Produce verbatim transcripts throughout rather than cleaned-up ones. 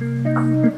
Dame,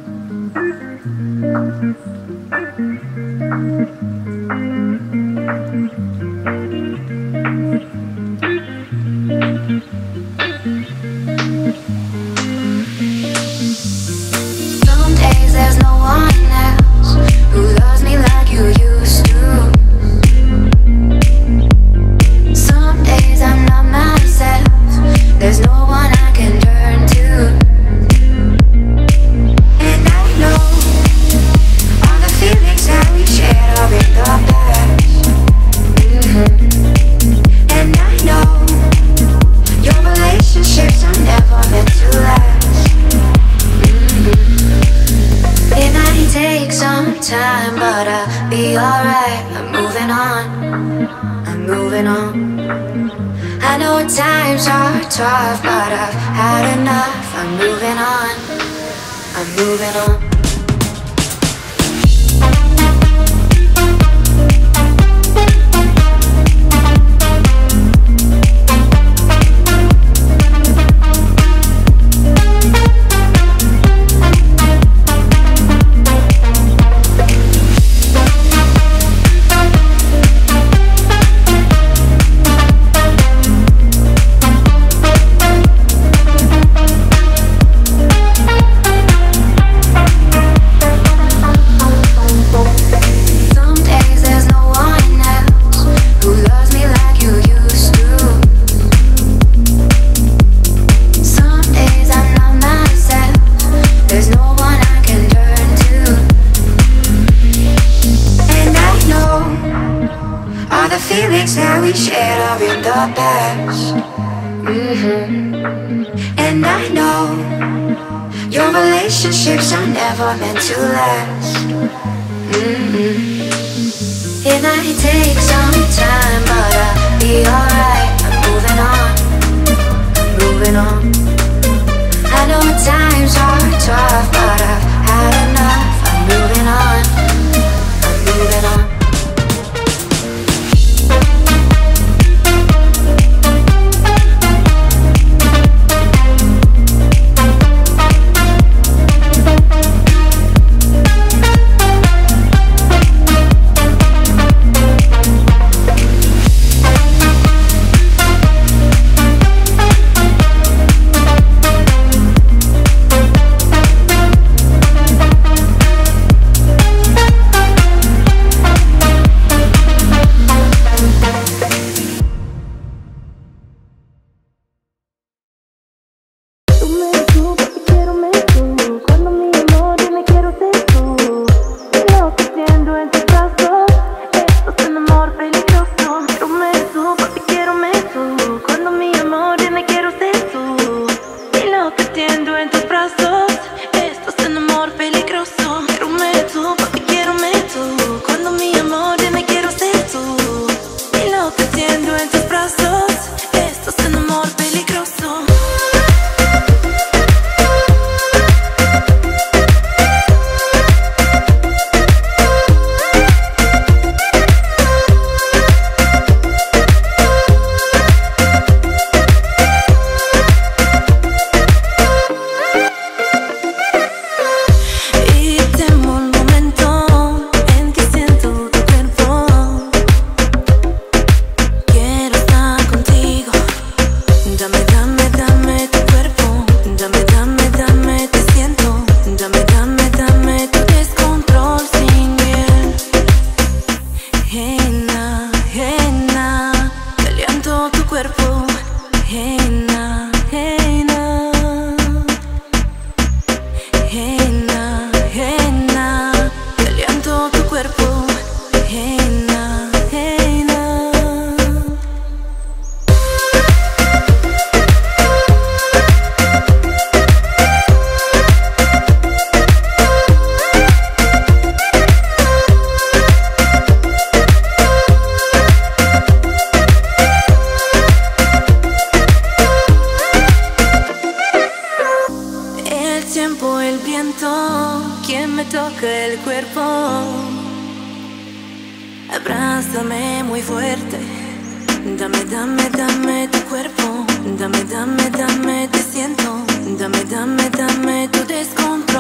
dame, dame, te siento. Dame, dame, dame tu descontrol.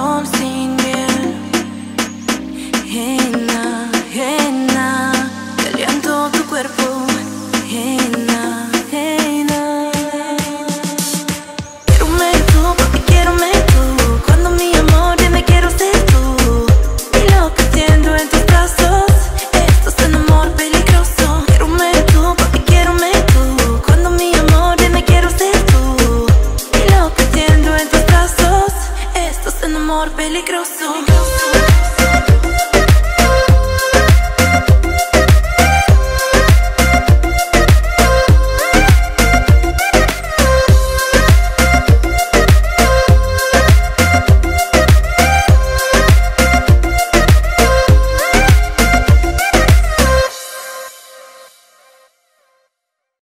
pericoloso.